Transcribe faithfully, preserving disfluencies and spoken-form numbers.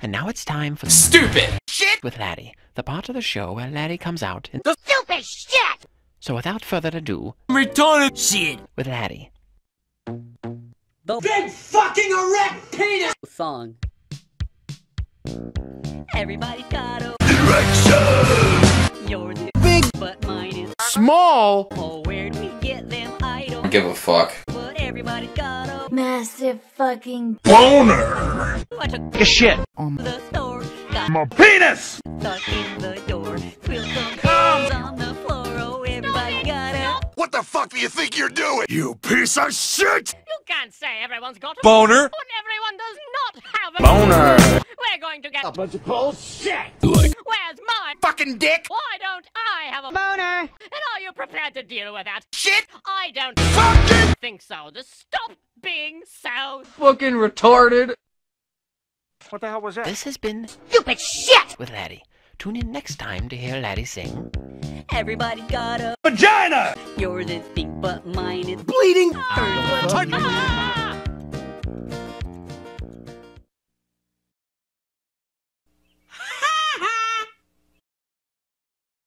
And now it's time for the stupid shit with Laddie, the part of the show where Laddie comes out and the stupid shit! So without further ado, retarded shit with Laddie. The big fucking erect penis song. Everybody's got a erection. Yours is big, but mine is small. Oh, where'd we get them? I don't give a fuck. But everybody's got a massive fucking boner. What a shit on the store. Got my penis stuck in the door. Quill comes on the floor. Oh, everybody got a. What the fuck do you think you're doing? You piece of shit! You can't say everyone's got a boner when everyone does not have a boner. We're going to get a bunch of bullshit. Like, where's my fucking dick? Why don't I have a boner? And are you prepared to deal with that shit? I don't fucking think so. Just stop being so fucking retarded. What the hell was that? This has been stupid shit with Laddie. Tune in next time to hear Laddie sing. Everybody got a vagina. Yours is pink, but mine is bleeding.